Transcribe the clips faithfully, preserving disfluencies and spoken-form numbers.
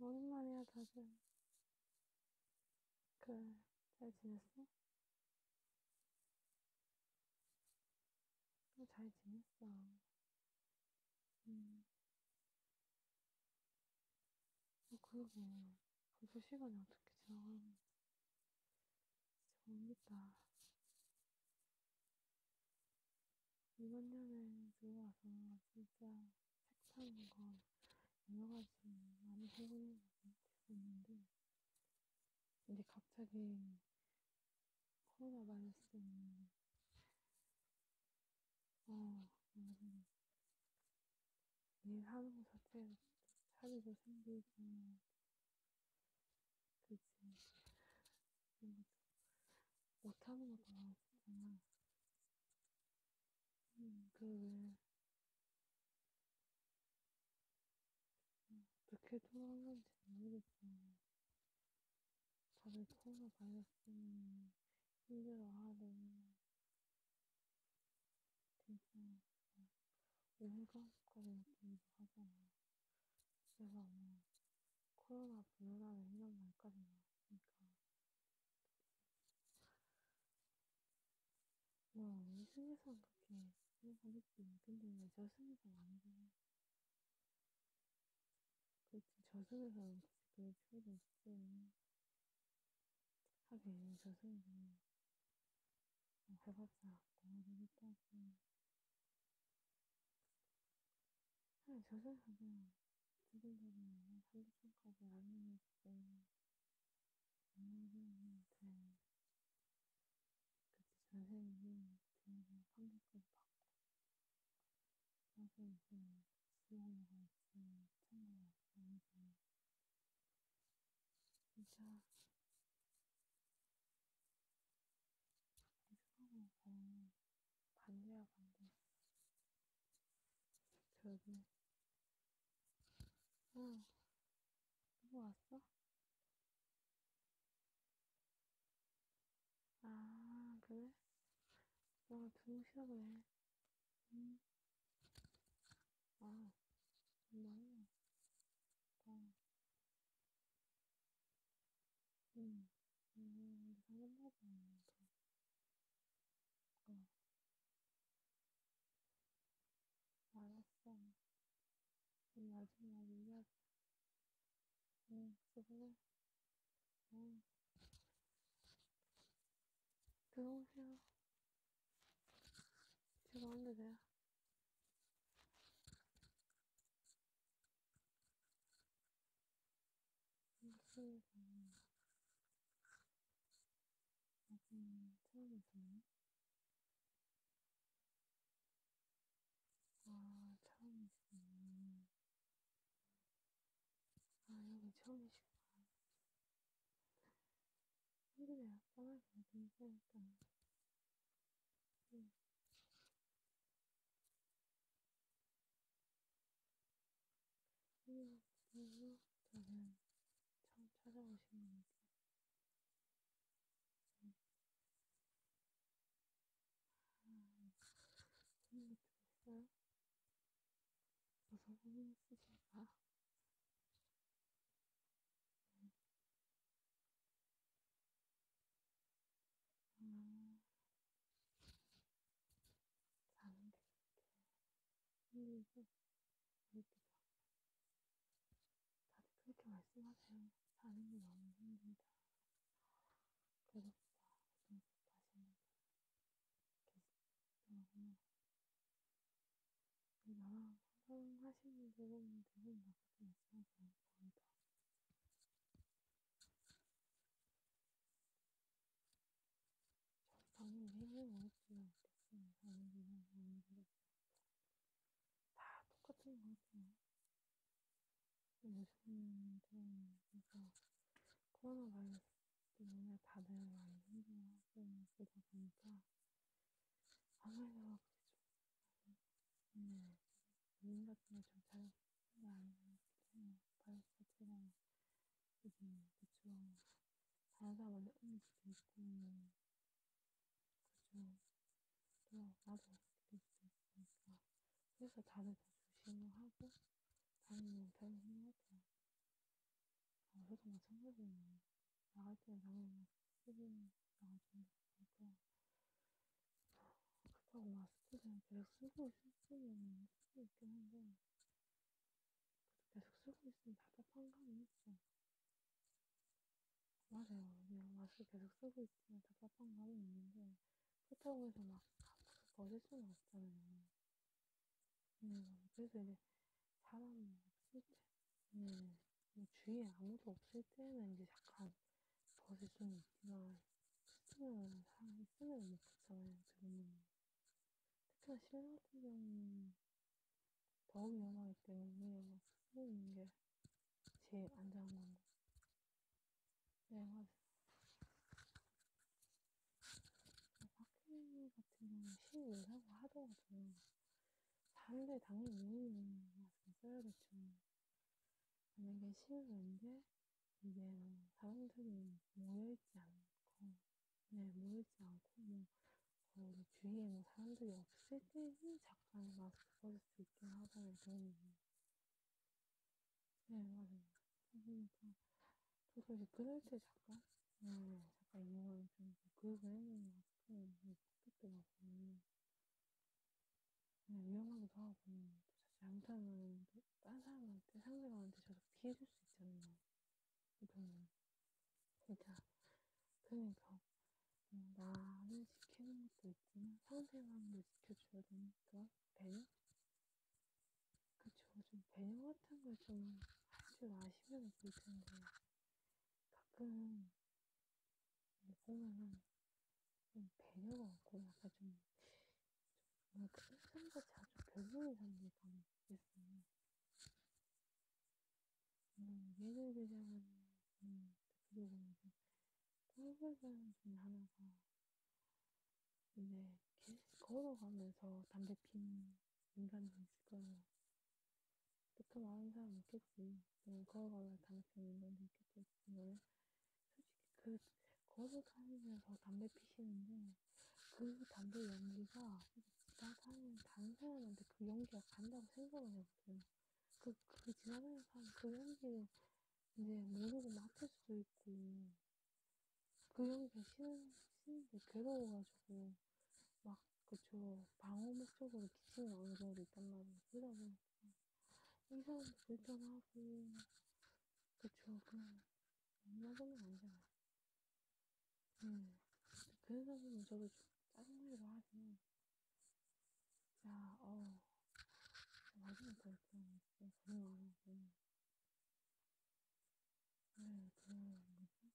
오랜만이야, 다들. 그래, 잘 지냈어? 그래, 잘 지냈어. 음, 어, 그러게. 벌써 시간이 어떻게 지나가는지 모르겠다. 이번 년에 들어와서 진짜 책 사는 건 여러 가지 많이 해보는 게 있었는데, 근데 갑자기 코로나 바이러스 때문에, 어, 완전 일하는 것 자체에서 차이도 생기고, 그치. 뭔가 못하는 것도 많았잖아. 음, 그, 왜, 어떻게 통화한 건지 모르겠어. 다들 코로나 바이러스 때문에 힘들어하고, 진짜, 온갖거리 느끼기도 하잖아. 그래서 아마 코로나 불어나는 일 년 말까지 나왔으니까, 와, 우리 스미상 그렇게 생각했지. 근데 왜 저승에서 안 돼? 그렇지, 저승에서는 굳이 그럴 필요도 없지. 하긴, 저승에는 해봤자 뭐가 되겠다고. 하긴, 저승에서 그냥 지금대로 삼 주 전까지 라면을 먹고, 라면을 돼. 그치, 전생이 뒤에서 삼 주까지 받고, 나서 이제 지옥으로 갈지, 천국으로 갈지. 진짜, 생각해보면 반대야, 반대. 저기, 응, 누구 왔어? 아, 그래? 너가 주무시나 보네. 응, 아, 정말? 아, 응, 음, 상관없어. 어, 알았어. 그럼 나중에 나 얘기하자. 응, 수고해. 응, 들어오세요. 제가 언제 돼요? 목소리가 나중에 처음 있었네. 아, 처음 있었네. 아, 여기 처음이시구나. 힘드네요. 떠나기 힘드니까. 응. 음, 그래서 저는 처음 찾아오신 건데, 음, 아, 좋은 것도 있어요? 어서 고민 있으실까? 음, 음, 자는 게 그렇게 힘들고, 이렇게 다들 그렇게 말씀하세요. 자는 게 너무 힘들다. 괴롭다. 고통스럽다. 하시는 분들 계시더라고요. 나랑 상담하시는 분들 보면 대부분 다 그렇게 말씀하세요. 거의 다. 저는 매일 먹었지만 못했어요. 자는 게 너무 힘들었어요. 다 똑같은 거 같아요. 요즘은 좀, 그래서 코로나 바이러스 때문에 다들 많이 힘들어하고 그러다 보니까 아무래도 그게 좀, 음, 요즘 같은 게 좀 자연스럽지 않은 것 같아요. 바이러스 자체가 이게 그쵸, 다른 사람한테 옮길 수도 있고, 그쵸, 또 나도 옮길 수도 있으니까. 그래서 다들 다 조심을 하고 다니는 편인 것 같아요. 저도 마찬가지예요. 나갈 때는 당연히 쓰긴 나갈 때는 쓰니까 그렇다고 마스크는 계속 쓰고 쓰기는 쓰고 있긴 한데 계속 쓰고 있으면 답답한 감이 있죠. 맞아요. 그냥 마스크 계속 쓰고 있으면 답답한 감이 있는데 그렇다고 해서 막 버릴 수는 없잖아요. 음, 그래서 이제 사람 없을 때 음, 주위에 아무도 없을 때는 이제 약간 벗을 수는 있지만 쓰면 사람이 쓰면 못 벗잖아요. 대부분 특히나 실내 같은 경우는 더 위험하기 때문에 막 쓰는 게 제일 안전한 거. 네, 맞아요. 학교 같은 경우는 실외라고 하더라도 사람들이 당연히 모이면 마스크 써야겠죠. 만약에 실외인데 이제 사람들이 모여있지 않고 네 모여있지 않고 뭐 거의 주위에 뭐 사람들이 없을 때는 잠깐 마스크 벗을 수 있긴 하잖아요. 네 맞아요. 그러니까 저도 이제 그럴 때 잠깐 네 잠깐 이용하는 편이고 그걸 해놓은 마스크는 벗겠더라고요. 네, 위험하기도 하고 사실 잘못하면 딴 사람한테 상대방한테 저도 피해줄 수 있잖아요. 이거는 그러니까 그러니까 음, 나를 지키는 것도 있지만 상대방도 지켜줘야 되니까 배려? 그쵸. 좀 배려 같은 걸 좀 할 줄 아시면 좋을 텐데 가끔 보면은 좀 배려가 없고 약간 좀 그 사람과 자주 별로인 사람들이 많이 있겠어요. 음, 예를 들자면, 음, 그리고 이제, 꿀벌 중에 하나가, 이제, 걸어가면서 담배 피는 인간이 있을 거예요. 그렇게 많은 사람 있겠지. 그냥 걸어가면서 담배 피는 인간도 있겠지. 근데 솔직히 그, 걸어다니면서 담배 피시는데 그 담배 연기가 지나가는 다른 사람한테 그 연기가 간다고 생각을 해보세요. 그, 그 지나가는 사람 그 연기를 이제 모르고 맡을 수도 있고 그 연기가 싫은, 싫은데 괴로워가지고 막 그쵸 방어 목적으로 기침을 하는 경우도 있단 말이에요. 그러다 보니까 이 사람도 불편하고 그쵸 그냥 얼마 보면 아니잖아요. 음, 그런 사람은 저도 좀 짜증나기도 하지. 야, 어우, 마지막 걸 그냥 그런 거 안 하고. 네, 그, 뭐지?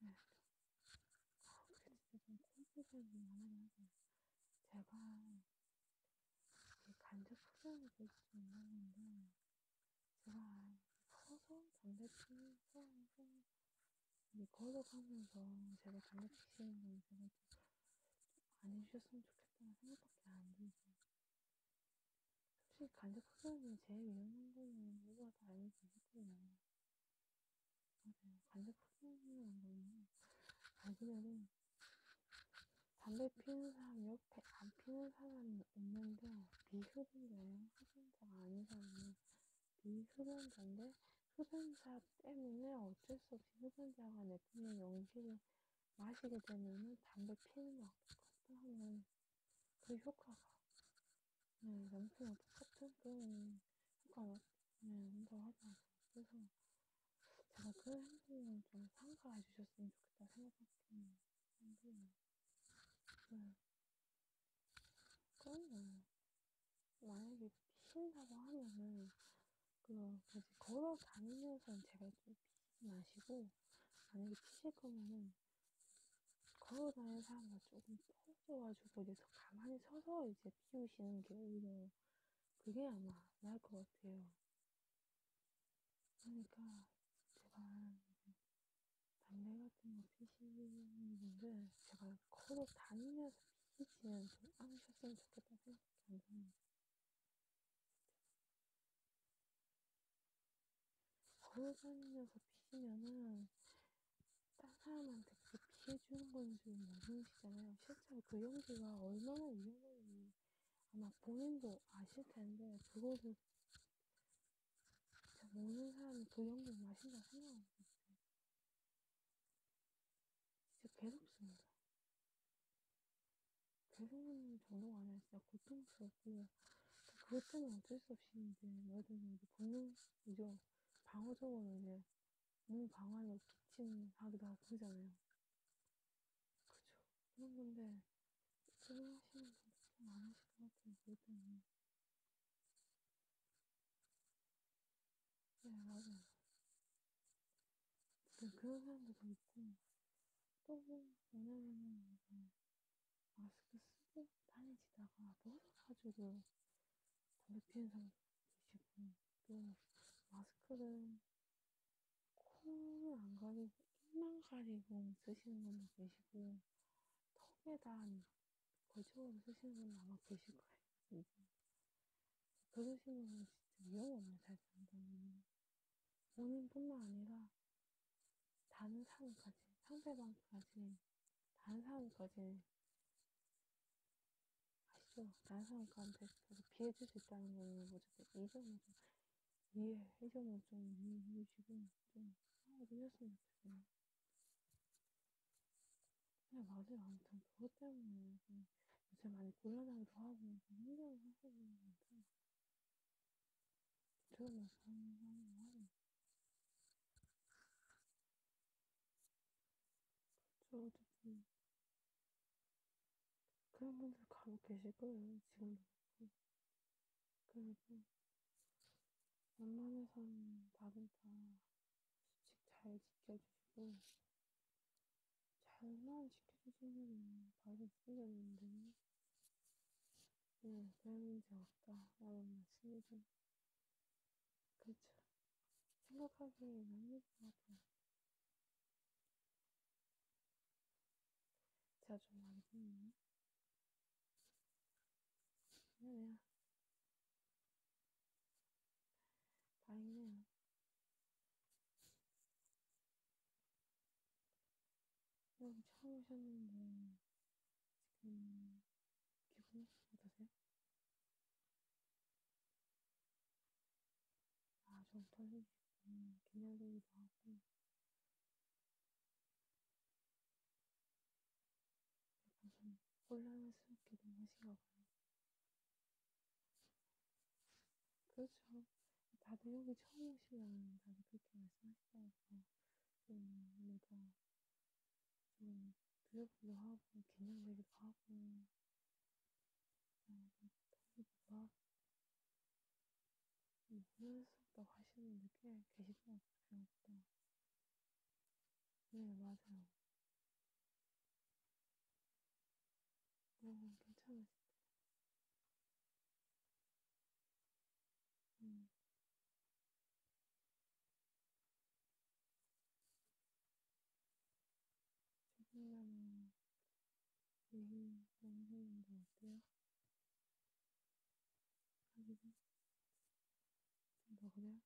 네, 아, 그게 진짜 좀 콘텐츠는 안 하긴 하지. 제가, 간접 폭력이 될 수 있는 건데, 제가 서서 담배 피면서, 걸어가면서 제가 담배 피시는 건 제가 안 해주셨으면 좋겠다는 생각밖에 안 들죠. 솔직히 간접 폭력이 제일 위험한 거는 누가 다 알고 계실 거예요. 맞아요. 간접 폭력이라는 거는 말 그대로 담배 피는 사람 옆에 안 피는 사람이 있는데 비흡연자예요. 흡연자가 아닌 사람이 비흡연자인데 흡연자 때문에 어쩔 수 없이 흡연자가 내뿜는 연기를 마시게 되면 담배 피는 거랑 똑같다면 그 효과가 네, 연필이랑 똑같은 그런 효과가 온다고 하더라고요. 그래서 제가 그런 행동을 좀 삼가해 주셨으면 좋겠다 생각하기는 힘들어요. 네. 그러면 만약에 피신다고 하면은 그, 이제, 걸어다니면서는 제가 좀 피지 마시고, 만약에 피실 거면은, 걸어다니는 사람과 조금 떨어져가지고, 이제 가만히 서서 이제 피우시는 게 오히려, 그게 아마 나을 것 같아요. 그러니까, 제가, 담배 같은 거 피시는 분들, 제가 걸어다니면서 피시지는 좀 않으셨으면 좋겠다 생각이 안 드네요. 걸어다니면서 피시면은 딴 사람한테 그렇게 피해주는 건지 모르시잖아요. 실제로 그 연기가 얼마나 위험한지 아마 본인도 아실 텐데 그거를 참 모르는 사람이 불량물 마신다 생각하고 있어요. 진짜 괴롭습니다. 괴로운 정도가 아니라 진짜 고통스럽고, 그것 때문에 어쩔 수 없이 이제 뭐든 이제 본능, 이제 방어적으로 이제 몸 방어하려고 기침하기도 하고 그러잖아요. 그죠. 그런 건데, 그걸 하시는 분들 좀 많으실 것 같아요, 그것 때문에. 네, 맞아요. 진짜 그런 사람들도 있고, 또 뭐냐면은 이제 마스크 쓰고 다니시다가 멀어가지고 담배 피우는 사람도 계시고, 또 마스크를 코를 안 가리고 입만 가리고 쓰시는 분도 계시고, 턱에다 거치고를 쓰시는 분도 아마 계실 거예요. 이제 그러시는 분은 진짜 위험 없는 잘 산다면 본인뿐만 아니라 다른 사람까지, 상대방까지, 다른 사람까지, 아시죠? 다른 사람까지 피해줄 수 있다는 거는 어쨌든 이 점을 좀 이해, 이 점을 좀 이해해주시고 좀 싸워주셨으면 좋겠어요. 네, 맞아요. 아무튼 그것 때문에 요새 많이 곤란하기도 하고 힘들어 하고 있는데 들으면서 하는 말은 그렇죠. 어쨌든 그런 분들 가고 계실 거예요. 지금도 그렇고. 그리고 웬만해서는 다들 다 수칙 잘 지켜주시고 잘만 지켜주시면 바로 풀렸는데 네, 별 문제 없다 라는 말씀이죠. 그렇죠. 생각하기에 남는 것 같아요. 제가 좀 많이 듣네요. 미안해요. 다행이네요. 여기 처음 오셨는데 지금 기분이 어떠세요? 아, 좀 떨리시고 긴장되기도 하고 약간 좀 혼란스럽기도 하신가 봐요. 그렇죠. 다들 여기 처음 오시면 다들 그렇게 말씀하시더라고요. 좀 뭔가 좀 두렵기도 하고 긴장되기도 하고 좀 떨리기도 하고 혼란스럽다고 하시는 분들 꽤 계시더라고요. 생각보다. 네, 맞아요. 음, 괜찮으세요? 음. 조금이라도 얘기 나누셨는데 어때요? 아직은? 좀 더 그래요?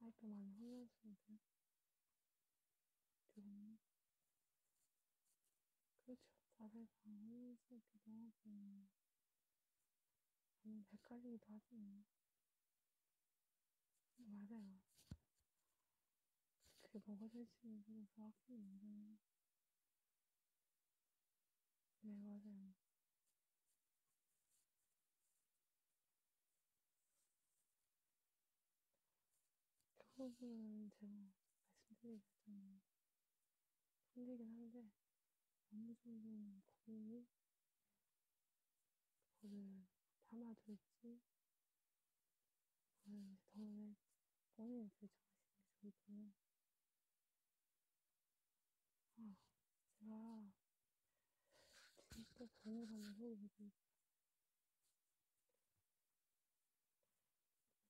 아직도 많이 혼란스러운데요? 조금요? 그렇죠. 다들 다 혼란스럽기도 하고 음, 헷갈리기도 하지만 맞아요. 그게 뭐가 될지는 조금 정확히 모르겠네요. 네, 맞아요. 그 부분은 제가 말씀드리기가 힘들긴 한데 어느 정도는 고민이 그거를 담아둘지 그거는 더 본인이 결정하시는 게 좋을 거예요. 아, 제가 진짜 돈을 받는 소리를 유튜버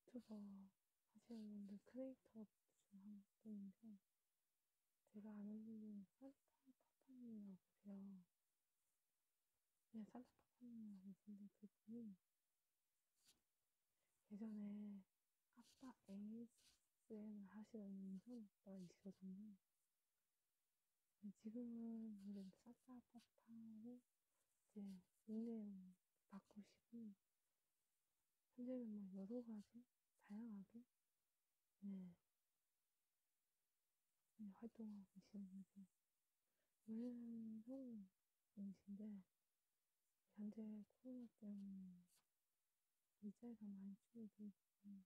하시는 분들 크리에이터 중에 한 분인데 제가 아는 분 중에 산타파파님이라고 계세요. 네, 산타파파님이라고 계신데 그분이 예전에 아빠 에이에스엠을 하시던 이런 아빠이시거든요. 지금은 이제 산타파파를 이제 닉네임 바꾸시고 편집은 뭐 여러 가지 다양하게 네. 네, 활동하고 계시는데 원래는 성인이신데 현재 코로나 때문에 일자리가 많이 줄어들고 그냥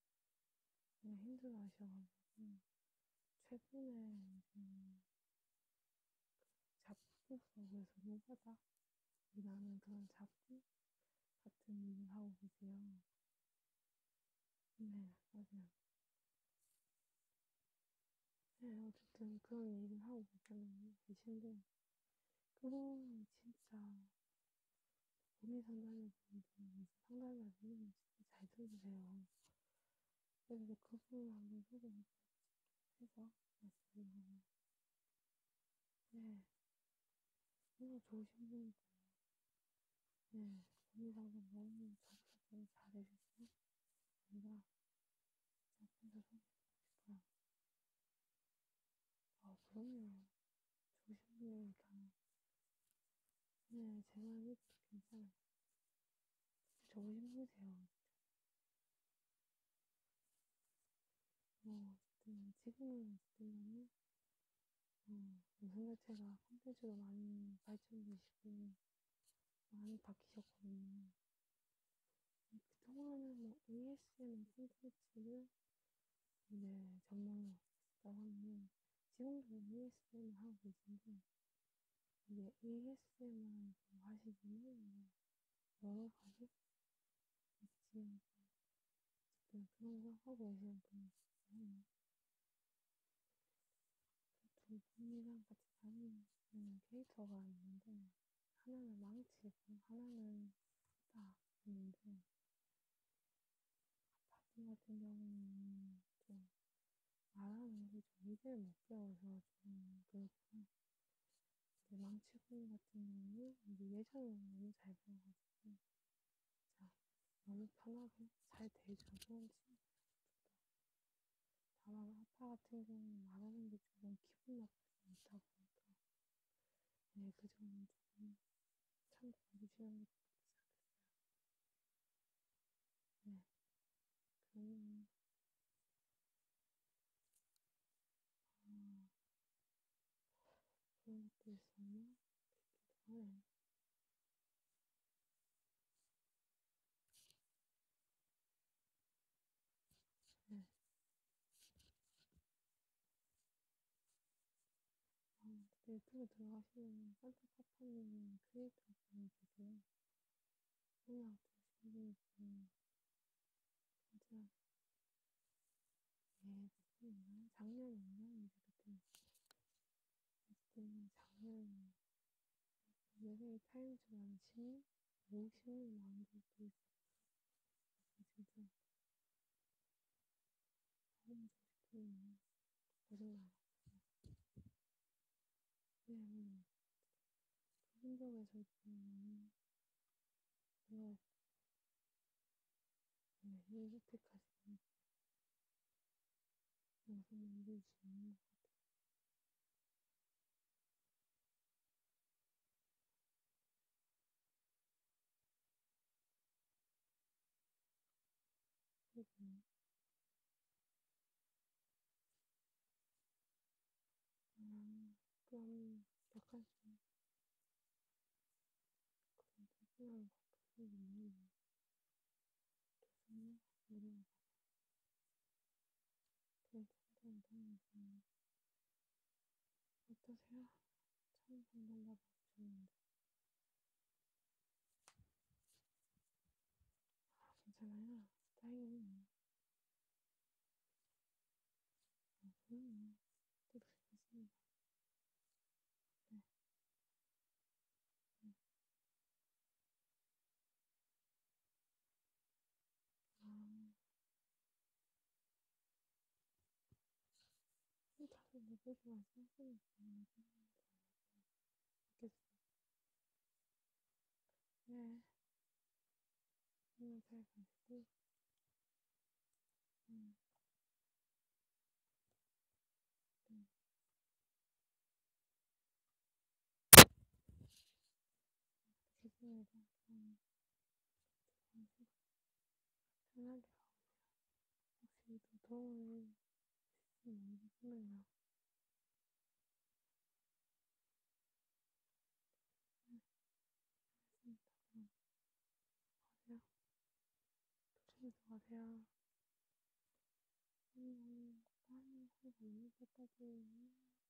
힘들어하셔가지고 최근에 이제 잡고 그래서 노가다 일하는 그런 잡고 같은 일을 하고 계세요. 네, 맞아요. 네, 어쨌든 그런 일을 하고 계시는 계신데 그건 진짜 고민 상담이 되는데 상담이 되는 진짜 잘 들으세요. 그래서 그 부분을 한번 소개해서 말씀드려요. 네, 정말 좋으신 분이고 네, 고민 상담 너무 적극적으로 잘해주시고 뭔가 앞에서 소개해드리고 싶어요. 아, 그럼요. 좋으신 분이니까 네, 제 말은 해도 괜찮아요. 저도 힘드세요. 뭐, 어쨌든, 지금은, 어쨌든, 어, 무슨 자체가 콘텐츠도 많이 발전되시고, 많이 바뀌셨거든요. 그동안은 뭐, 에이에스엠 콘텐츠를 이제 전문으로 했다고 하면, 지금도 에이에스엠을 하고 계신데, 이제 에이에스엠을 하시기는 여러 가지 있지. 그런 걸 하고 계시는 분이 있어요. 두 분이랑 같이 다니는 캐릭터가 있는데 하나는 망치고 하나는 딱 있는데 아파트 같은 경우는 좀 말하는 게 좀 이해를 못 배워서 좀 그렇고 이제 망치고 같은 경우는 이제 예전에는 너무 잘 배워가지고 자 너무 편하게 잘 대해줘서 다만 아빠 같은 경우는 말하는 게 조금 기분 나쁘지 않다 보니까 네, 그 점은 조금 참고해 주시는 것도 좋지 않겠어요. 네, 그러면 아, 그런 것도 있었나? 그렇기도 하네. 네. 아, 그때 유튜브 들어가시면 산타파파님 크리에이터 분이 계세요. 워낙 좋으신 분이고, 진짜, 예, 그때였나? 작년이었나? 이제 그때, 어쨌든 작년, 예전에 타임즈라는 십육? 오십육 만들고 있었어요. 진짜. 너무 좋으시군요. 거짓말. 네, 음. 그 흔적에서도 많이 들어왔고, 네, 이 선택하시는 영상을 만들 수 있는 것 같아요. 그리고, 음, 그럼 약간 좀 그런 불편한 것들이 있네요. 도전을 노력하고 그런 상담을 하면서 어떠세요? 처음 상담받아 주셨는데 아 괜찮아요. 다행이네요. 아 그럼요. 또 그렇습니다. 네, 네. 아, 다들 내부에서 말씀하시는 분이 있겠어요. 네, 오늘 잘 가시고, 음, 네. 죄송합니다. 그럼, 그럼, 신나더라고요. 혹시 노동을 쓰지 않으면요. 네, 알겠습니다. 그럼 가세요. 조심히 들어가세요. 음, 빨리, 빨리, 빨리, 빨리.